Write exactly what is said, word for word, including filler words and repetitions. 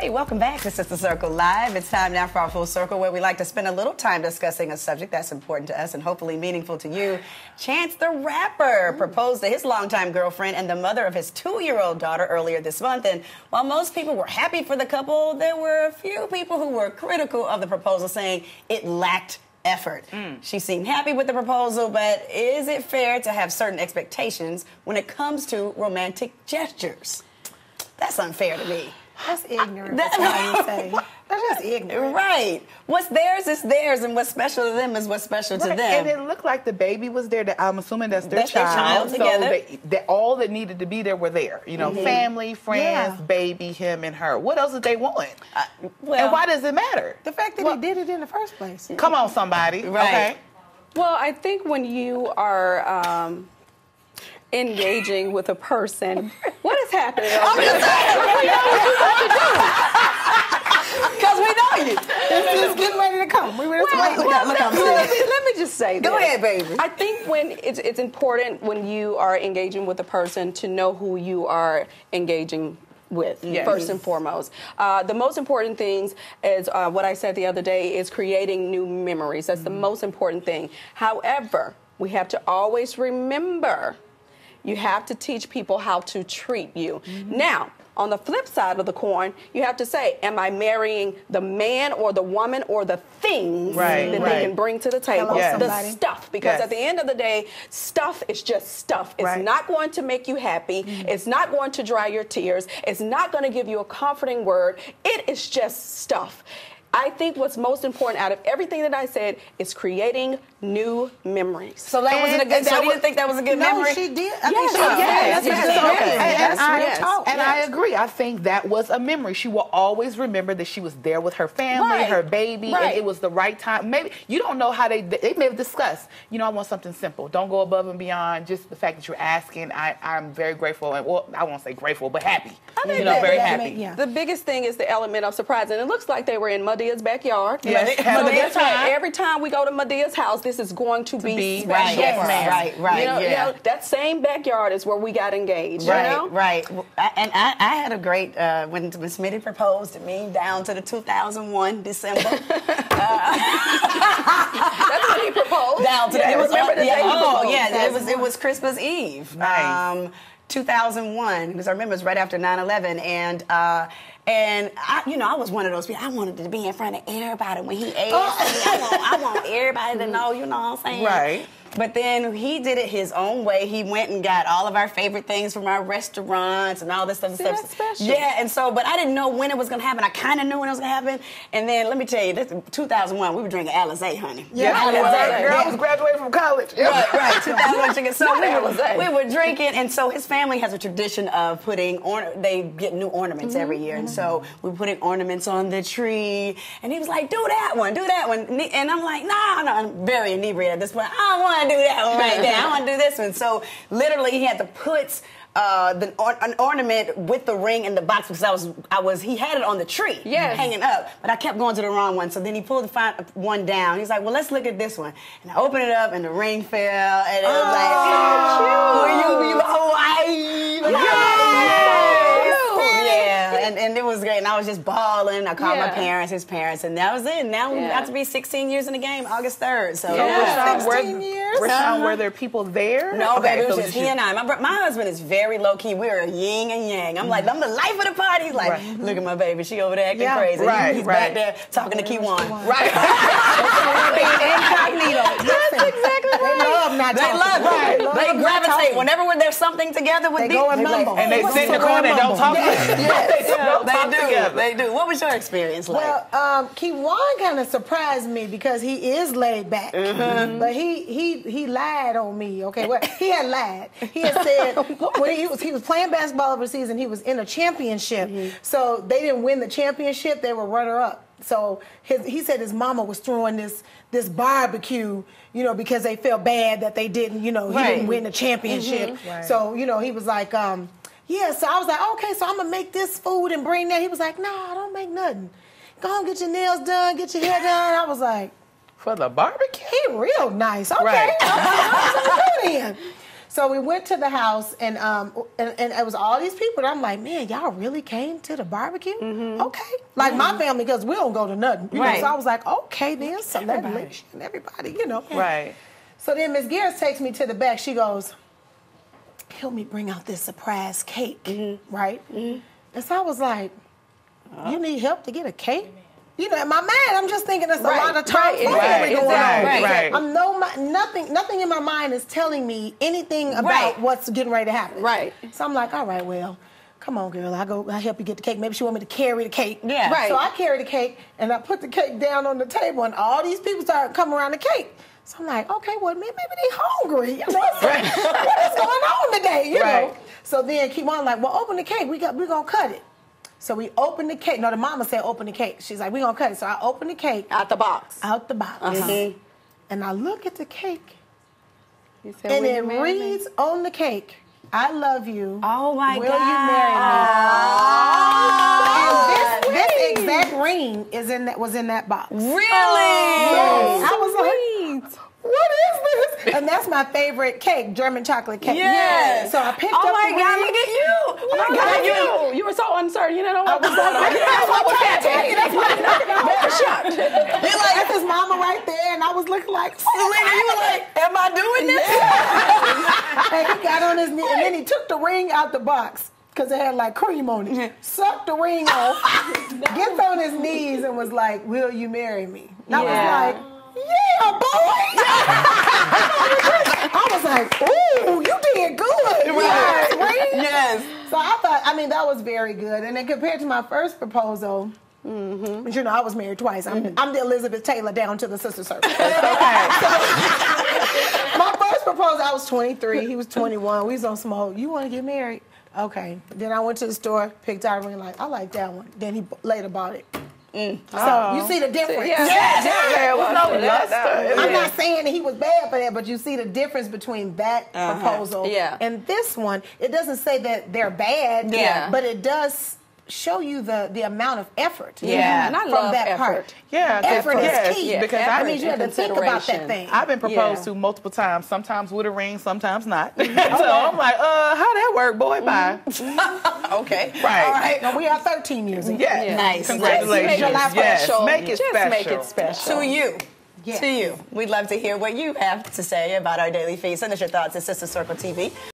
Hey, welcome back to Sister Circle Live. It's time now for our Full Circle, where we like to spend a little time discussing a subject that's important to us and hopefully meaningful to you. Chance the Rapper proposed to his longtime girlfriend and the mother of his two-year-old daughter earlier this month. And while most people were happy for the couple, there were a few people who were critical of the proposal, saying it lacked effort. Mm. She seemed happy with the proposal, but is it fair to have certain expectations when it comes to romantic gestures? That's unfair to me. That's ignorant. I, that, that's what you say. That's just ignorant. Right. What's theirs is theirs, and what's special to them is what's special right. to them. And it looked like the baby was there. That I'm assuming that's their that's child. Their child so together. That all that needed to be there were there. You know, mm-hmm. family, friends, yeah. baby, him, and her. What else did they want? Uh, well, and why does it matter? The fact that well, he did it in the first place. Come on, somebody. Right. Okay. Well, I think when you are Um, engaging with a person, what is happening? I'm just saying, we know what you want to do. Because we know you. It's just getting ready to come. We were just well, waiting. Well, look, look, let, me, let me just say this. Go ahead, baby. I think when it's, it's important when you are engaging with a person to know who you are engaging with, yes. first and foremost. Uh, the most important things is uh, what I said the other day is creating new memories. That's mm. the most important thing. However, we have to always remember you have to teach people how to treat you. Mm-hmm. Now, on the flip side of the coin, you have to say, am I marrying the man or the woman or the things right, that right. they can bring to the table? Yes. The stuff. Because yes. at the end of the day, stuff is just stuff. It's right. not going to make you happy. Mm-hmm. It's not going to dry your tears. It's not going to give you a comforting word. It is just stuff. I think what's most important out of everything that I said is creating new memories. So that and, wasn't a good. So you didn't think that was a good no, memory? No, she did. I yes, think she did. Yes, yes, yes, yes, yes, okay. yes, and I, yes, and yes. I agree. I think that was a memory. She will always remember that she was there with her family, right. her baby, right. and it was the right time. Maybe you don't know how they they may have discussed. You know, I want something simple. Don't go above and beyond. Just the fact that you're asking, I I'm very grateful, and well, I won't say grateful, but happy. I think you know, that, very that happy. Made, yeah. The biggest thing is the element of surprise, and it looks like they were in mud. Medea's backyard. Yes. Medea's time. Every time we go to Medea's house, this is going to, to be, be special. Right, yes, right, right. You know, yeah. you know, that same backyard is where we got engaged. Right, you know? right. And I, I had a great uh, when when Smitty proposed to me down to the two thousand one December. uh, That's when he proposed. Down to yeah, the, it was remember the yeah, day oh, he yeah, it was it was Christmas Eve. Nice. Um, two thousand one, because I remember it was right after nine eleven, and uh, and I, you know, I was one of those people. I wanted to be in front of everybody when he asked me. I, I want everybody to know, you know what I'm saying? Right. But then he did it his own way. He went and got all of our favorite things from our restaurants and all this stuff. See, stuff. That's special. Yeah, and so, but I didn't know when it was going to happen. I kind of knew when it was going to happen. And then, let me tell you, this, two thousand one, we were drinking Alize, honey. Yeah, Alize. Yeah. Girl, I was graduating from college. Right, right. two thousand one, so we were, we were drinking, and so his family has a tradition of putting, or, they get new ornaments mm-hmm. every year. Mm-hmm. And so, we were putting ornaments on the tree. And he was like, do that one, do that one. And I'm like, no, no, I'm very inebriated at this point. I don't want to do that one right now. I want to do this one. So literally, he had to put uh, the or an ornament with the ring in the box because I was, I was. He had it on the tree, yes. hanging up, but I kept going to the wrong one. So then he pulled the fine one down. He's like, "Well, let's look at this one." And I opened it up, and the ring fell, and it was oh, like, oh, "You, you, Hawaii." Like, yeah, yeah. And, and it was great. And I was just bawling. I called yeah. my parents, his parents, and that was it. Now yeah. we have to be sixteen years in the game, August third. So yeah. sixteen years. Rashawn, were there people there? No, okay, baby, it was so just he you... and I. My, my husband is very low-key. We're a yin and yang. I'm like, I'm the life of the party. He's like, right. look at my baby. She over there acting yeah, crazy. Right, He's right. back there talking to Kiwan. Kiwan. Right. Incognito. That's exactly right. They love not They love right. They, love they gravitate. Whenever there's something together with they these. Go and, they and they sit in the corner and don't talk together. Yes. They do. Together. They do. What was your experience like? Well, um, Kiwan kind of surprised me because he is laid back. But he he He lied on me, okay? Well, he had lied. He had said when he was he was playing basketball overseas and he was in a championship. Mm-hmm. So they didn't win the championship; they were runner-up. So his, he said his mama was throwing this this barbecue, you know, because they felt bad that they didn't, you know, he right. didn't win the championship. Mm-hmm. right. So you know, he was like, um, yeah. So I was like, okay, so I'm gonna make this food and bring that. He was like, no, I don't make nothing. Go and get your nails done, get your hair done. I was like. For the barbecue? He real nice. Okay. Right. Okay. So So we went to the house, and um, and, and it was all these people. And I'm like, man, y'all really came to the barbecue? Mm-hmm. Okay. Like mm-hmm. my family, because we don't go to nothing. You right. know? So I was like, okay, then celebrity and everybody, you know. Yeah. Right. So then Miss Gears takes me to the back. She goes, help me bring out this surprise cake, mm-hmm. right? Mm-hmm. And so I was like, uh-huh. you need help to get a cake? You know, in my mind, I'm just thinking it's right, a lot of tomfoolery right, going exactly, on. Right, right. I'm no, my, nothing, nothing in my mind is telling me anything about right. what's getting ready to happen. Right. So I'm like, all right, well, come on, girl. I go, I help you get the cake. Maybe she want me to carry the cake. Yeah. Right. So I carry the cake, and I put the cake down on the table, and all these people start coming around the cake. So I'm like, okay, well, maybe they hungry. You know, right. what's going on today? You right. know. So then Kiwan like, well, open the cake. We got, we gonna cut it. So we opened the cake. No, the mama said open the cake. She's like, we're going to cut it. So I opened the cake. Out the box. Out the box. Uh-huh. And I look at the cake. You said, and it you reads me? On the cake, I love you. Oh, my Will God. Will you marry me? Oh, and this, this exact ring is in that was in that box. Really? Oh, yes. I was like, what is this? And that's my favorite cake, German chocolate cake. Yes. So I picked oh up. Oh my God! Look at you! Oh my God! At you. you! You were so uncertain. You know what was going on. That's what was happening. That's why I was shocked. They like that's his mama right there, and I was looking like, you were like, am I doing this? And he got on his knee, and then he took the ring out the box because it had like cream on it. Sucked the ring off, gets on his knees, and was like, "Will you marry me?" And I was like, yeah, boy! I was like, ooh, you did good. Right. Yes, right? Yes. So I thought, I mean, that was very good. And then compared to my first proposal, mm-hmm. which, you know, I was married twice. I'm, mm-hmm. I'm the Elizabeth Taylor down to the Sister Circle. Okay. So, my first proposal, I was twenty-three. He was twenty-one. We was on some old, you want to get married? Okay. Then I went to the store, picked out a ring, like, I like that one. Then he later bought it. Mm. So oh. you see the difference. Yeah, yeah, yeah, yeah. Well, no, Lester. Lester. I'm not saying that he was bad for that, but you see the difference between that uh-huh. proposal yeah. and this one. It doesn't say that they're bad, yeah. but it does show you the the amount of effort. Yeah, and I love that effort. Part. Yeah, effort is yes, key yes, because I mean you have to think about that thing. I've been proposed yeah. to multiple times, sometimes with a ring, sometimes not. Mm-hmm. So okay. I'm like, uh, how that work, boy? Bye. Mm-hmm. Okay, right. All right. Well, we are thirteen years ago. Yeah, yeah. Nice. Congratulations. Yes. Yes. Yes. Make it Just special. Make it special to you. Yeah. To you. We'd love to hear what you have to say about our daily feeds. Send us your thoughts at Sister Circle T V.